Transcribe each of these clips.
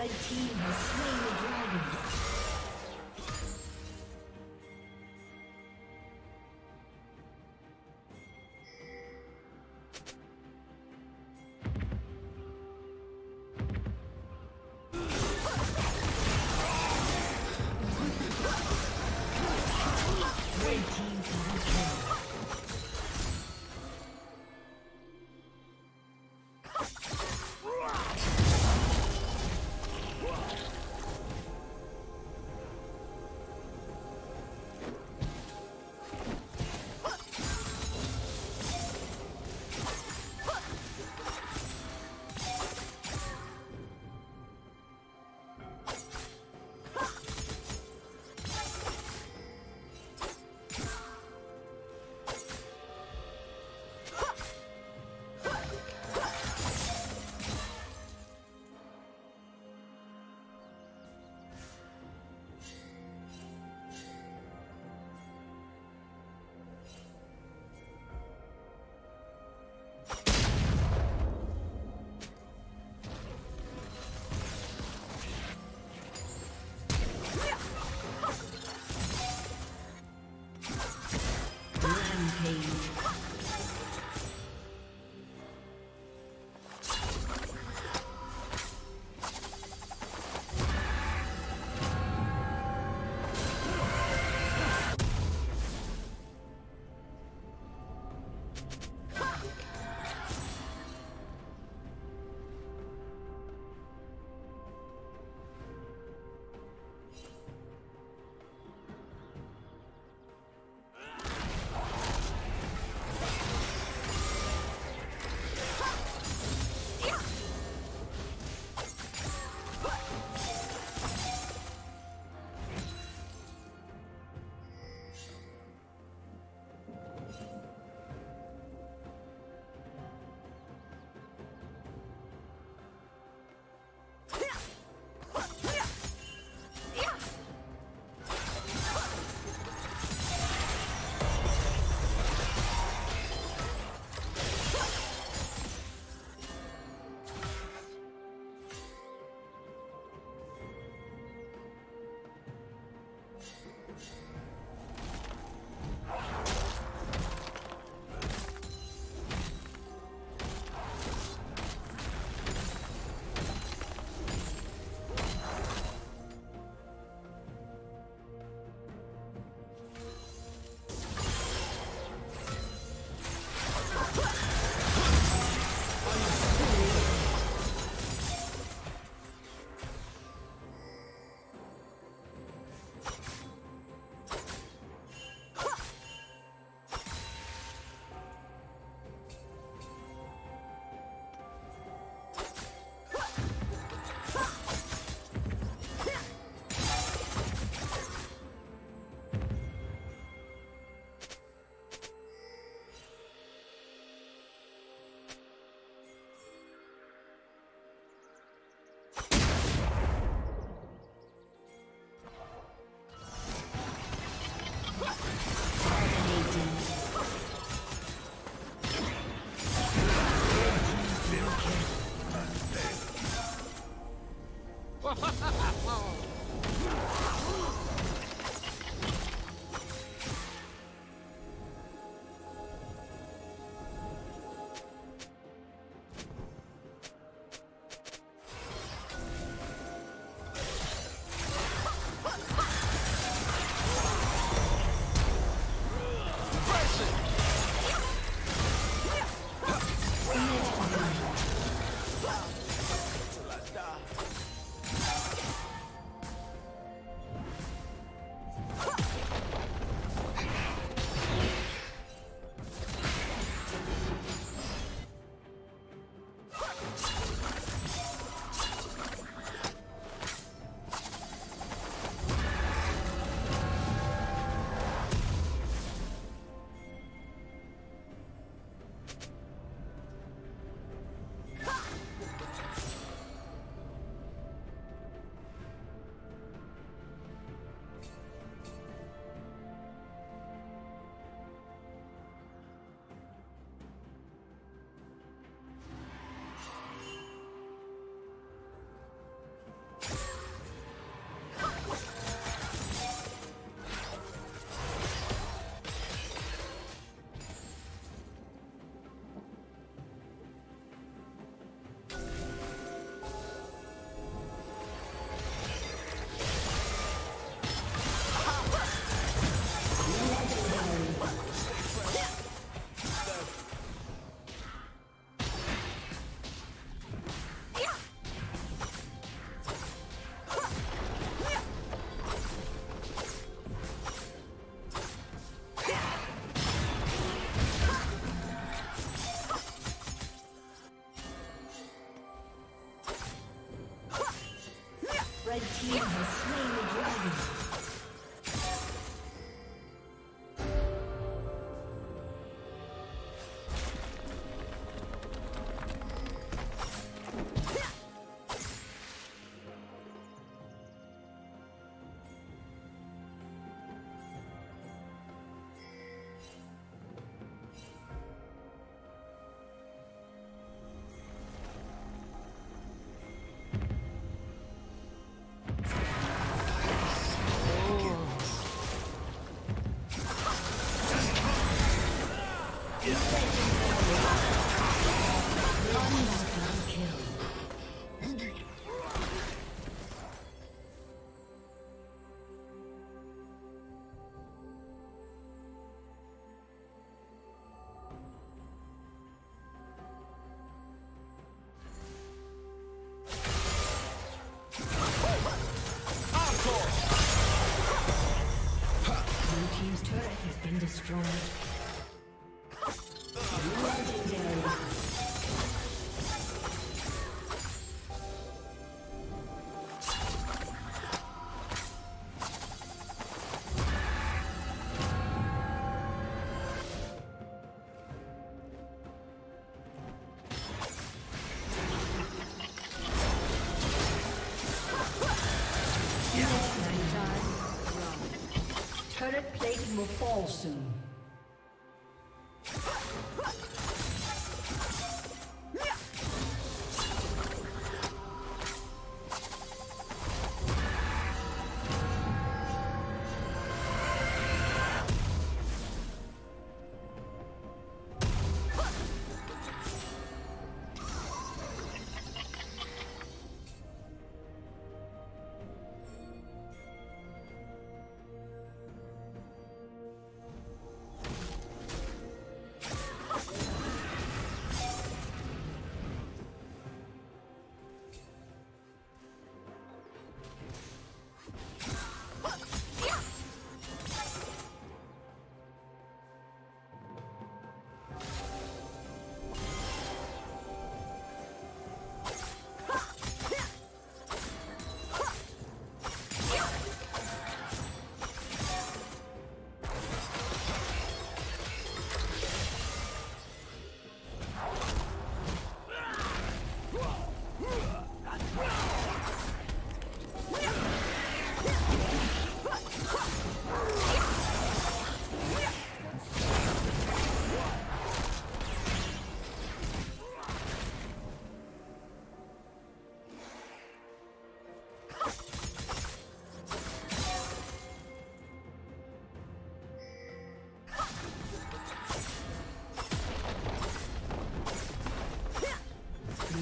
Red team has slain the dragon. Red team has slain the dragon. Turret plating will fall soon.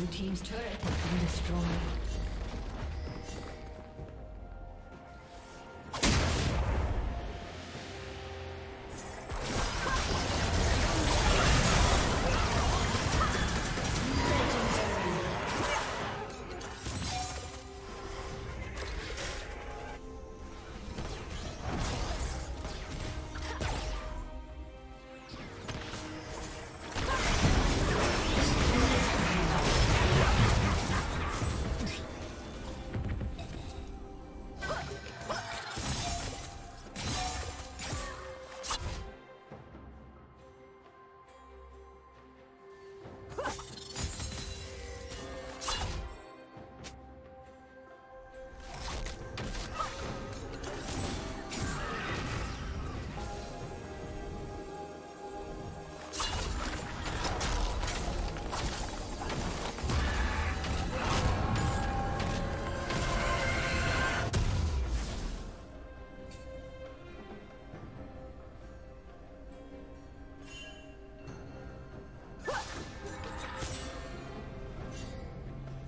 Team's turret has been destroyed.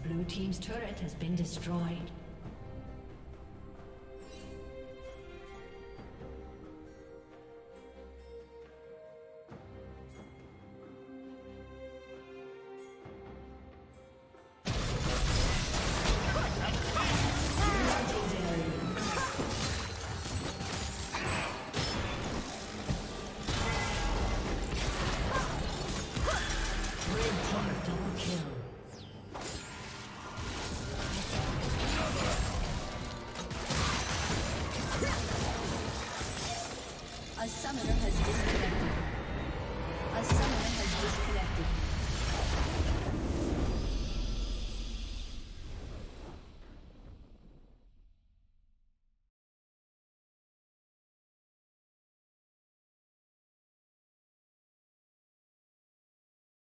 Blue team's turret has been destroyed.